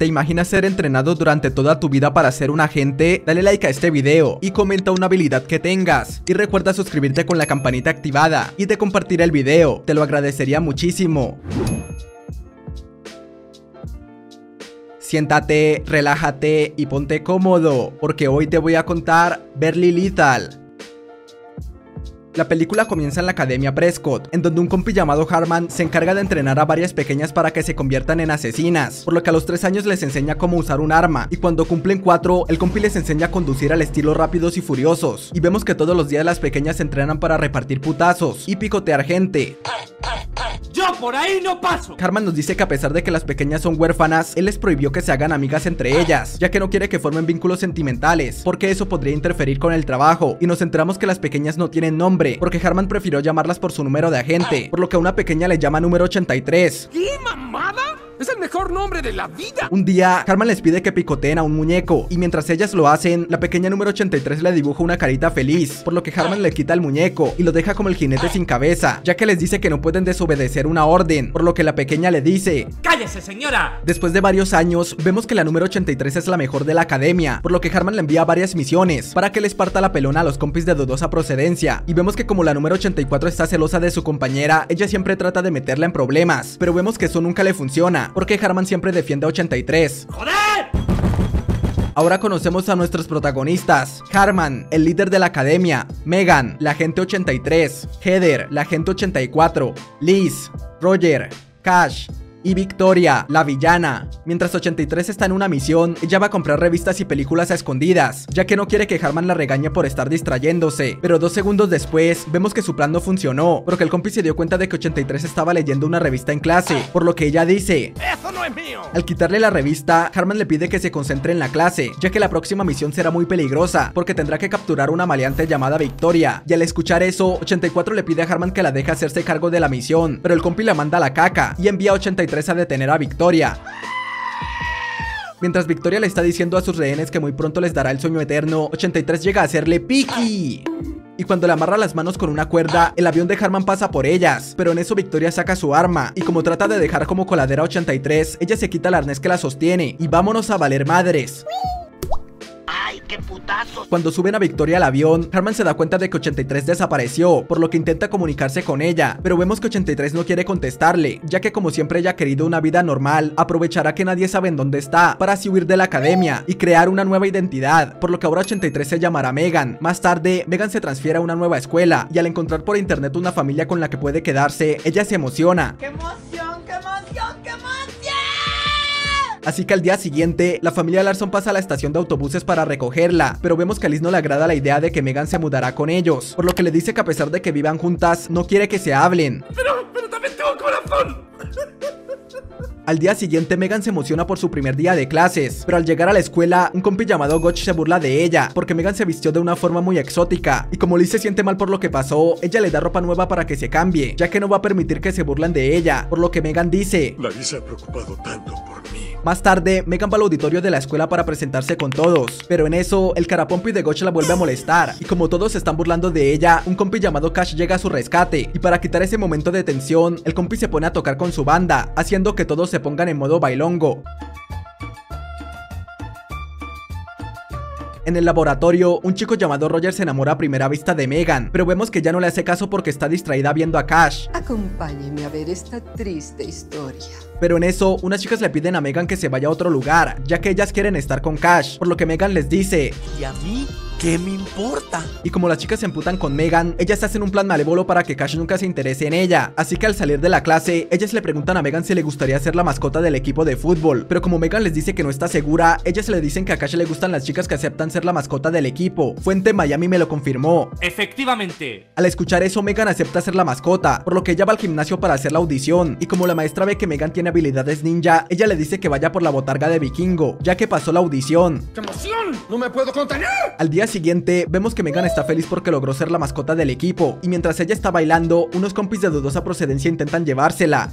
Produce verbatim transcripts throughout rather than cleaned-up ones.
¿Te imaginas ser entrenado durante toda tu vida para ser un agente? Dale like a este video y comenta una habilidad que tengas. Y recuerda suscribirte con la campanita activada y de compartir el video, te lo agradecería muchísimo. Siéntate, relájate y ponte cómodo, porque hoy te voy a contar Barely Lethal. La película comienza en la Academia Prescott, en donde un compi llamado Harman se encarga de entrenar a varias pequeñas para que se conviertan en asesinas, por lo que a los tres años les enseña cómo usar un arma, y cuando cumplen cuatro, el compi les enseña a conducir al estilo Rápidos y Furiosos, y vemos que todos los días las pequeñas se entrenan para repartir putazos y picotear gente. ¡Yo por ahí no paso! Harman nos dice que a pesar de que las pequeñas son huérfanas, él les prohibió que se hagan amigas entre ellas, ya que no quiere que formen vínculos sentimentales, porque eso podría interferir con el trabajo. Y nos enteramos que las pequeñas no tienen nombre, porque Harman prefirió llamarlas por su número de agente, por lo que a una pequeña le llama número ochenta y tres. ¿Qué mamada? ¡Es el mejor nombre de la vida! Un día, Harman les pide que picoteen a un muñeco, y mientras ellas lo hacen, la pequeña número ochenta y tres le dibuja una carita feliz, por lo que Harman le quita el muñeco y lo deja como el jinete sin cabeza, ya que les dice que no pueden desobedecer una orden, por lo que la pequeña le dice: ¡cállese, señora! Después de varios años, vemos que la número ochenta y tres es la mejor de la academia, por lo que Harman le envía varias misiones para que les parta la pelona a los compis de dudosa procedencia, y vemos que como la número ochenta y cuatro está celosa de su compañera, ella siempre trata de meterla en problemas, pero vemos que eso nunca le funciona, porque Harman siempre defiende a ochenta y tres. ¡Joder! Ahora conocemos a nuestros protagonistas: Harman, el líder de la academia; Megan, la agente ochenta y tres; Heather, la agente ochenta y cuatro; Liz, Roger, Cash y Victoria, la villana. Mientras ochenta y tres está en una misión, ella va a comprar revistas y películas a escondidas, ya que no quiere que Harman la regañe por estar distrayéndose. Pero dos segundos después, vemos que su plan no funcionó, porque el compi se dio cuenta de que ochenta y tres estaba leyendo una revista en clase, por lo que ella dice: ¡eso no es mío! Al quitarle la revista, Harman le pide que se concentre en la clase, ya que la próxima misión será muy peligrosa, porque tendrá que capturar una maleante llamada Victoria. Y al escuchar eso, ochenta y cuatro le pide a Harman que la deje hacerse cargo de la misión, pero el compi la manda a la caca y envía a ochenta y tres a detener a Victoria. Mientras Victoria le está diciendo a sus rehenes que muy pronto les dará el sueño eterno, ochenta y tres llega a hacerle piqui, y cuando le amarra las manos con una cuerda, el avión de Harman pasa por ellas, pero en eso Victoria saca su arma, y como trata de dejar como coladera a ochenta y tres, ella se quita el arnés que la sostiene, y vámonos a valer madres. Cuando suben a Victoria al avión, Harman se da cuenta de que ochenta y tres desapareció, por lo que intenta comunicarse con ella, pero vemos que ochenta y tres no quiere contestarle, ya que como siempre ella ha querido una vida normal, aprovechará que nadie sabe en dónde está, para así huir de la academia y crear una nueva identidad, por lo que ahora ochenta y tres se llamará Megan. Más tarde, Megan se transfiere a una nueva escuela, y al encontrar por internet una familia con la que puede quedarse, ella se emociona. ¡Qué emoción, qué emoción, qué emoción! Así que al día siguiente, la familia Larson pasa a la estación de autobuses para recogerla, pero vemos que a Liz no le agrada la idea de que Megan se mudará con ellos, por lo que le dice que a pesar de que vivan juntas, no quiere que se hablen. Pero, pero también tengo corazón. Al día siguiente, Megan se emociona por su primer día de clases, pero al llegar a la escuela, un compi llamado Gotch se burla de ella, porque Megan se vistió de una forma muy exótica, y como Liz se siente mal por lo que pasó, ella le da ropa nueva para que se cambie, ya que no va a permitir que se burlen de ella, por lo que Megan dice: la Liz se ha preocupado tanto por mí. Más tarde, Megan va al auditorio de la escuela para presentarse con todos, pero en eso, el carapompi de Gotch la vuelve a molestar, y como todos se están burlando de ella, un compi llamado Cash llega a su rescate, y para quitar ese momento de tensión, el compi se pone a tocar con su banda, haciendo que todos se pongan en modo bailongo. En el laboratorio, un chico llamado Roger se enamora a primera vista de Megan, pero vemos que ya no le hace caso porque está distraída viendo a Cash. Acompáñeme a ver esta triste historia. Pero en eso, unas chicas le piden a Megan que se vaya a otro lugar, ya que ellas quieren estar con Cash, por lo que Megan les dice: ¿y a mí qué me importa? Y como las chicas se emputan con Megan, ellas hacen un plan malévolo para que Cash nunca se interese en ella, así que al salir de la clase, ellas le preguntan a Megan si le gustaría ser la mascota del equipo de fútbol, pero como Megan les dice que no está segura, ellas le dicen que a Cash le gustan las chicas que aceptan ser la mascota del equipo. Fuente Miami me lo confirmó. Efectivamente. Al escuchar eso, Megan acepta ser la mascota, por lo que ella va al gimnasio para hacer la audición, y como la maestra ve que Megan tiene habilidades ninja, ella le dice que vaya por la botarga de vikingo, ya que pasó la audición. ¡Qué emoción! ¡No me puedo contener! Al día siguiente, vemos que Megan está feliz porque logró ser la mascota del equipo, y mientras ella está bailando, unos compis de dudosa procedencia intentan llevársela.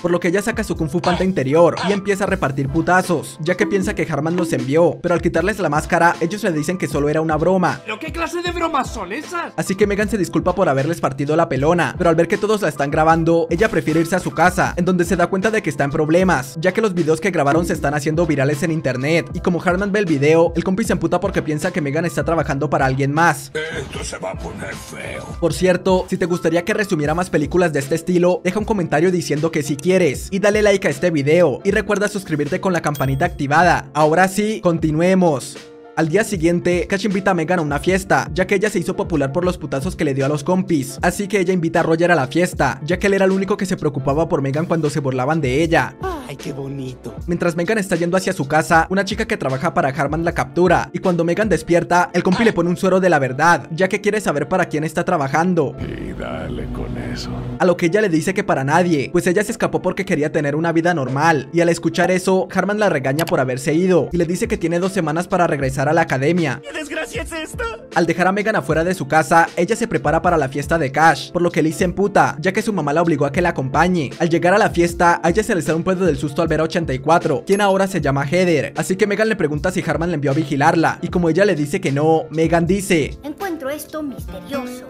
por lo que ella saca su Kung Fu Panda interior y empieza a repartir putazos, ya que piensa que Harman los envió, pero al quitarles la máscara, ellos le dicen que solo era una broma. ¿Pero qué clase de bromas son esas? Así que Megan se disculpa por haberles partido la pelona, pero al ver que todos la están grabando, ella prefiere irse a su casa, en donde se da cuenta de que está en problemas, ya que los videos que grabaron se están haciendo virales en internet, y como Harman ve el video, el compi se emputa porque piensa que Megan está trabajando para alguien más. Esto se va a poner feo. Por cierto, si te gustaría que resumiera más películas de este estilo, deja un comentario diciendo que si quieres, y dale like a este video, y recuerda suscribirte con la campanita activada. Ahora sí, continuemos. Al día siguiente, Cash invita a Megan a una fiesta, ya que ella se hizo popular por los putazos que le dio a los compis, así que ella invita a Roger a la fiesta, ya que él era el único que se preocupaba por Megan cuando se burlaban de ella. ¡Ay, qué bonito! Mientras Megan está yendo hacia su casa, una chica que trabaja para Harman la captura, y cuando Megan despierta, el compi le pone un suero de la verdad, ya que quiere saber para quién está trabajando. Y dale con eso. A lo que ella le dice que para nadie, pues ella se escapó porque quería tener una vida normal, y al escuchar eso, Harman la regaña por haberse ido, y le dice que tiene dos semanas para regresar a la academia. ¿Qué desgracia es esta? Al dejar a Megan afuera de su casa, ella se prepara para la fiesta de Cash, por lo que Liz se emputa, ya que su mamá la obligó a que la acompañe. Al llegar a la fiesta, a ella se le sale un pedo del susto al ver a ochenta y cuatro, quien ahora se llama Heather, así que Megan le pregunta si Harman le envió a vigilarla, y como ella le dice que no, Megan dice: encuentro esto misterioso,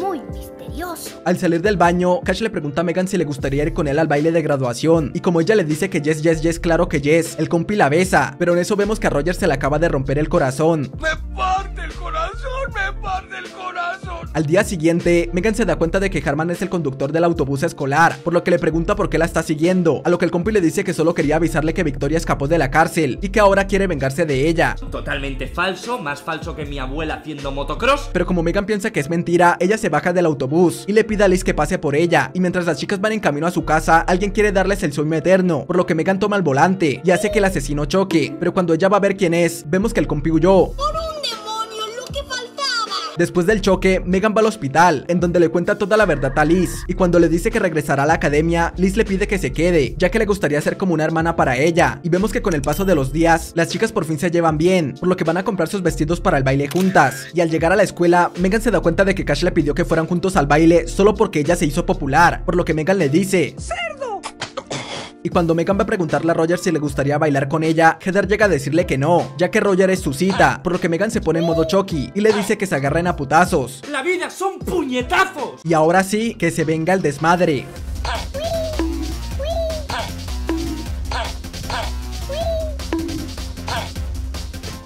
muy misterioso. Al salir del baño, Cash le pregunta a Megan si le gustaría ir con él al baile de graduación, y como ella le dice que yes, yes, yes, claro que yes, el compi la besa, pero en eso vemos que a Roger se le acaba de romper el corazón. ¡Me parte el corazón! ¡Me parte el corazón! Al día siguiente, Megan se da cuenta de que Harman es el conductor del autobús escolar, por lo que le pregunta por qué la está siguiendo, a lo que el compi le dice que solo quería avisarle que Victoria escapó de la cárcel y que ahora quiere vengarse de ella. Totalmente falso, más falso que mi abuela haciendo motocross. Pero como Megan piensa que es mentira, ella se baja del autobús y le pide a Liz que pase por ella, y mientras las chicas van en camino a su casa, alguien quiere darles el sueño eterno, por lo que Megan toma el volante y hace que el asesino choque, pero cuando ella va a ver quién es, vemos que el compi huyó. ¡Por un demonio, lo que faltaba! Después del choque, Megan va al hospital, en donde le cuenta toda la verdad a Liz, y cuando le dice que regresará a la academia, Liz le pide que se quede, ya que le gustaría ser como una hermana para ella, y vemos que con el paso de los días, las chicas por fin se llevan bien, por lo que van a comprar sus vestidos para el baile juntas, y al llegar a la escuela, Megan se da cuenta de que Cash le pidió que fueran juntos al baile solo porque ella se hizo popular, por lo que Megan le dice: ¡cerdo! Y cuando Megan va a preguntarle a Roger si le gustaría bailar con ella, Heather llega a decirle que no, ya que Roger es su cita, por lo que Megan se pone en modo Chucky y le dice que se agarren a putazos. ¡La vida son puñetazos! Y ahora sí, que se venga el desmadre.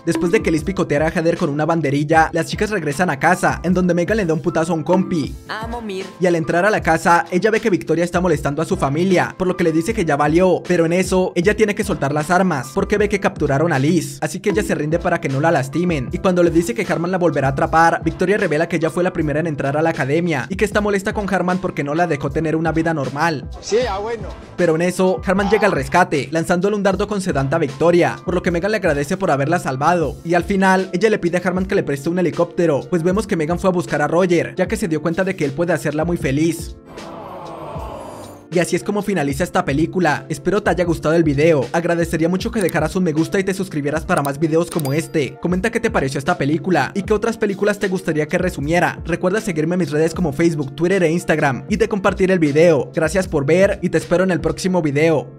Después de que Liz picoteara a Heather con una banderilla, las chicas regresan a casa, en donde Megan le da un putazo a un compi. Amo mir. Y al entrar a la casa, ella ve que Victoria está molestando a su familia, por lo que le dice que ya valió, pero en eso, ella tiene que soltar las armas, porque ve que capturaron a Liz, así que ella se rinde para que no la lastimen, y cuando le dice que Harman la volverá a atrapar, Victoria revela que ella fue la primera en entrar a la academia, y que está molesta con Harman porque no la dejó tener una vida normal. Sí, ah bueno. Pero en eso, Harman llega al rescate, lanzándole un dardo con sedante a Victoria, por lo que Megan le agradece por haberla salvado. Y al final, ella le pide a Harman que le preste un helicóptero, pues vemos que Megan fue a buscar a Roger, ya que se dio cuenta de que él puede hacerla muy feliz. Y así es como finaliza esta película. Espero te haya gustado el video. Agradecería mucho que dejaras un me gusta y te suscribieras para más videos como este. Comenta qué te pareció esta película y qué otras películas te gustaría que resumiera. Recuerda seguirme en mis redes como Facebook, Twitter e Instagram y de compartir el video. Gracias por ver y te espero en el próximo video.